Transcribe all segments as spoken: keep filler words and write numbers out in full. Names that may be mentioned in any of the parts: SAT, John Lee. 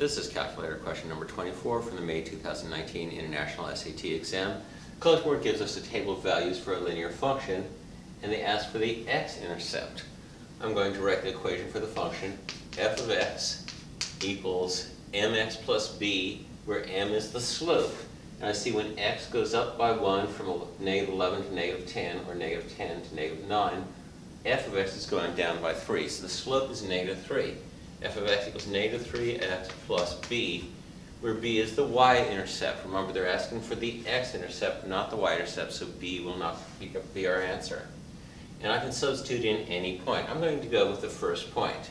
This is calculator question number twenty-four from the May two thousand nineteen International S A T exam. College Board gives us a table of values for a linear function, and they ask for the x-intercept. I'm going to write the equation for the function f of x equals mx plus b, where m is the slope. And I see when x goes up by one from negative eleven to negative ten, or negative ten to negative nine, f of x is going down by three. So the slope is negative three. F of x equals negative three x plus b, where b is the y-intercept. Remember, they're asking for the x-intercept, not the y-intercept, so b will not be our answer. And I can substitute in any point. I'm going to go with the first point.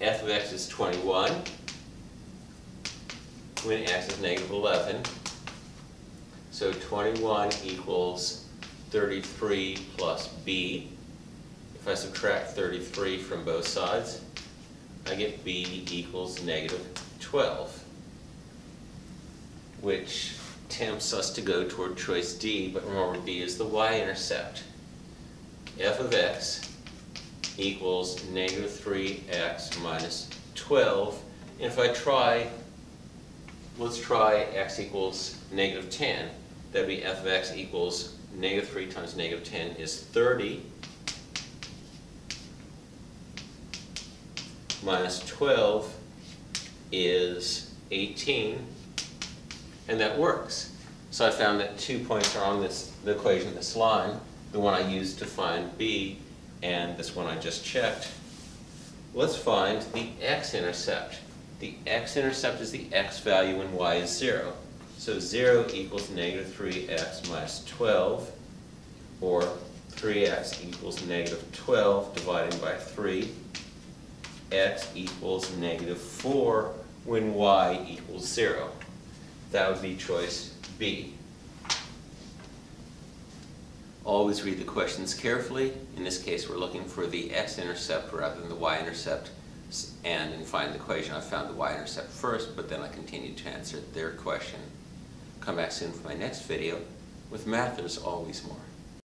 F of x is twenty-one when x is negative eleven. So twenty-one equals thirty-three plus b. If I subtract thirty-three from both sides, I get b equals negative twelve, which tempts us to go toward choice D, but remember b is the y-intercept. F of x equals negative three x minus twelve, and if I try, let's try x equals negative ten, that'd be f of x equals negative three times negative ten is thirty, minus twelve is eighteen, and that works. So I found that two points are on this the equation, this line, the one I used to find b, and this one I just checked. Let's find the x-intercept. The x-intercept is the x value when y is zero. So zero equals negative three x minus twelve, or three x equals negative twelve dividing by three. X equals negative four when y equals zero. That would be choice B. Always read the questions carefully. In this case, we're looking for the x-intercept rather than the y-intercept, and in finding the equation I found the y-intercept first, but then I continued to answer their question. Come back soon for my next video. With math, there's always more.